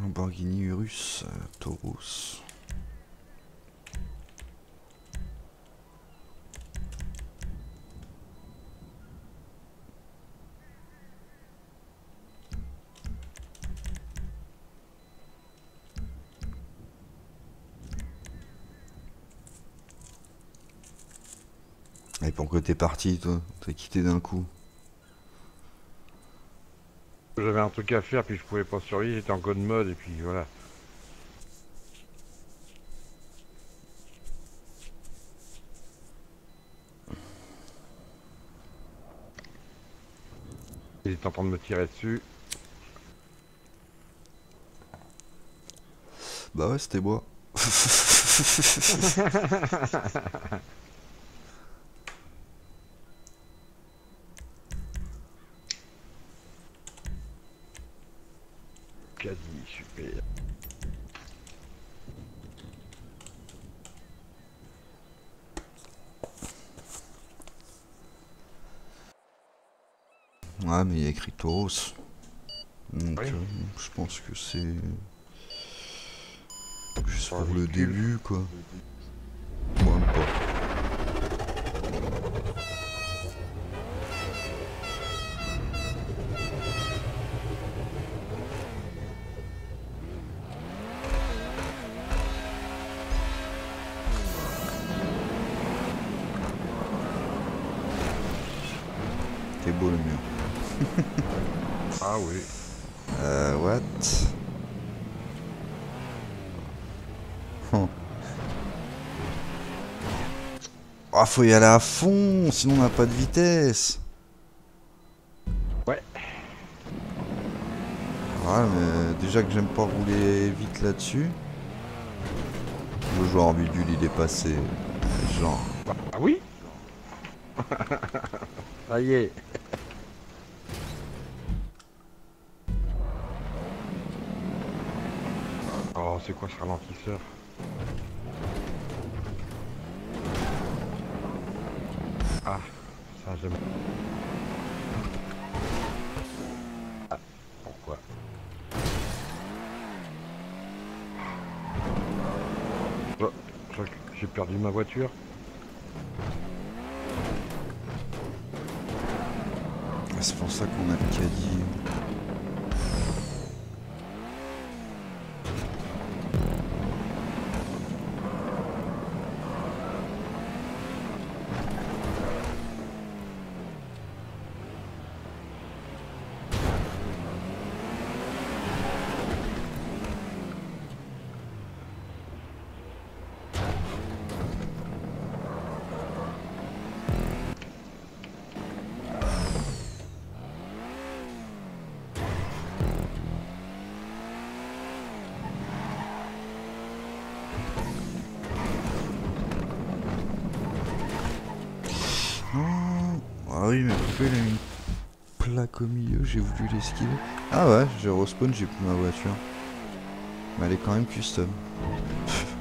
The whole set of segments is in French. Lamborghini Urus, Toros. Et pourquoi t'es parti, toi? T'as quitté d'un coup? J'avais un truc à faire, puis je pouvais pas survivre, j'étais en code mode, et puis voilà. Il est en train de me tirer dessus. Bah ouais, c'était moi. Super. Ouais, mais il y a écrit Toros. Donc oui. Je pense que c'est juste pour le début quoi. Bon, pas. C'est beau le mur. Ah oui. What? Oh. Oh, faut y aller à fond, sinon on n'a pas de vitesse. Ouais. Ouais, mais déjà que j'aime pas rouler vite là-dessus. Le joueur bidule il est passé. Genre. Ah oui? Ça y est. Oh, c'est quoi ce ralentisseur? Ah, ça j'aime. Ah, pourquoi? J'ai perdu ma voiture. C'est pour ça qu'on a le caddie. Ah oui, mais pourquoi il a une plaque au milieu? J'ai voulu l'esquiver. Ah ouais, j'ai respawn, j'ai plus ma voiture. Mais elle est quand même custom.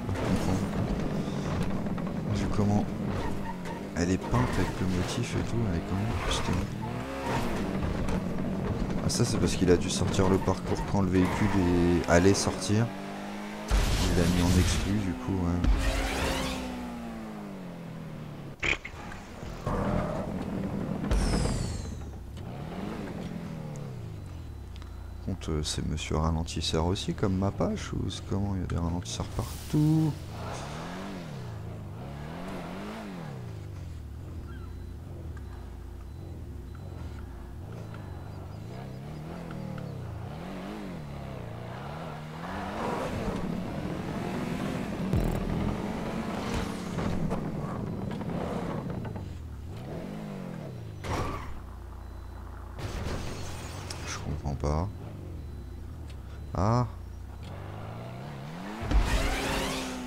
On comprend. Vu comment elle est peinte avec le motif et tout, elle est quand même custom. Ah ça c'est parce qu'il a dû sortir le parcours quand le véhicule allait sortir. Il l'a mis en exclu du coup. Ouais. C'est monsieur ralentisseur aussi comme ma page ou comment il y a des ralentisseurs partout? Je comprends pas. Ah.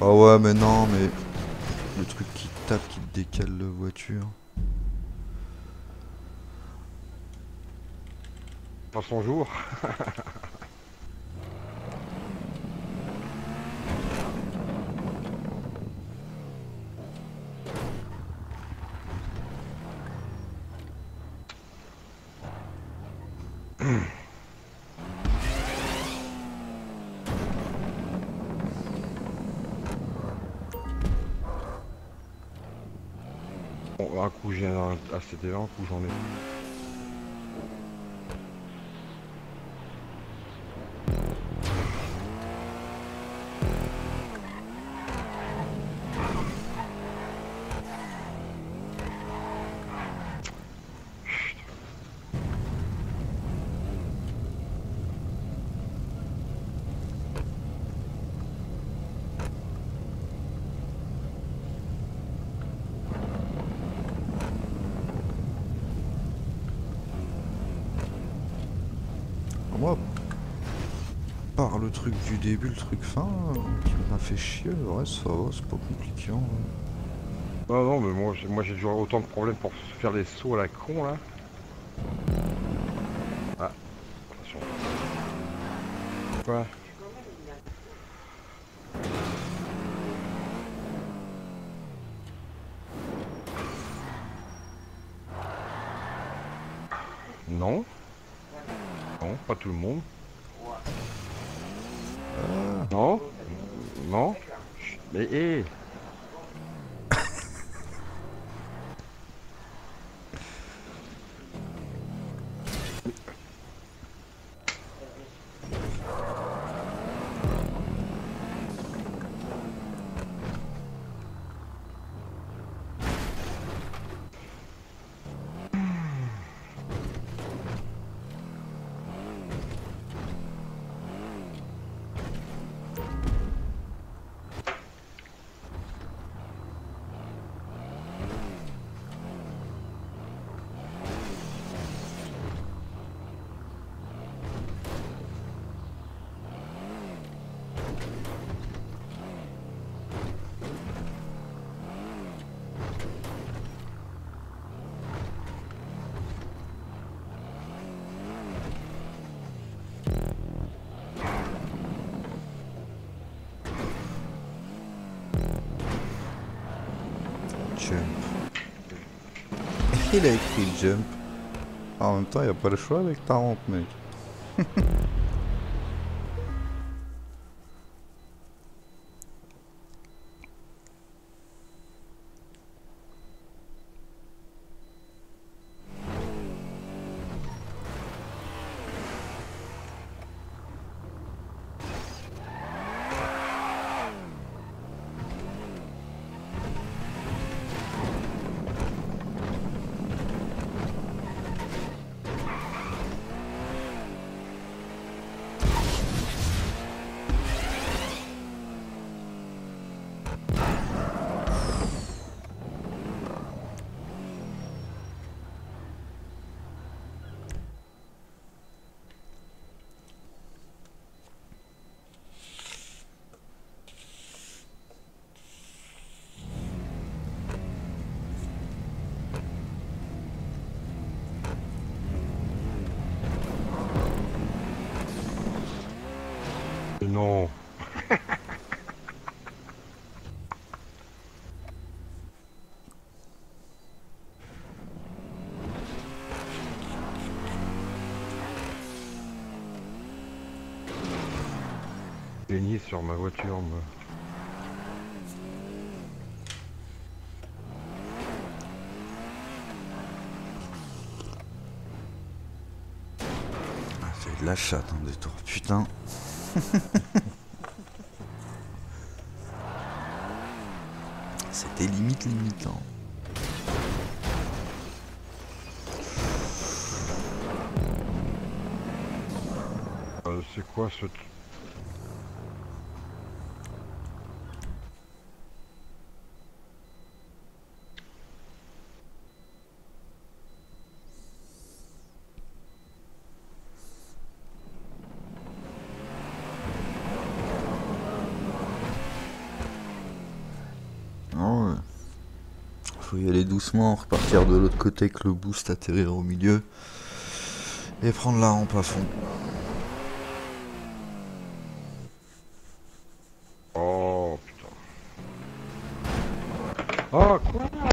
Oh ouais mais non mais le truc qui tape qui décale la voiture. Dans son jour. un coup j'ai un HTTV, un coup j'en ai. Par le truc du début, le truc fin, qui m'a fait chier, le reste ça va, c'est pas compliqué. Hein. Ah non mais moi j'ai toujours autant de problèmes pour faire des sauts à la con là. Ah, attention. Quoi ? Non. Non, pas tout le monde. Non, non, mais hé. Il a écrit jump. En même temps, il n'y a pas le choix avec ta rampe, mec. Non. Baigné sur ma voiture, moi. Ah, c'est de la chatte en détour, putain. C'était limite hein. C'est quoi ce... y aller doucement, repartir de l'autre côté avec le boost, atterrir au milieu et prendre la rampe à fond. Oh putain. Oh quoi ?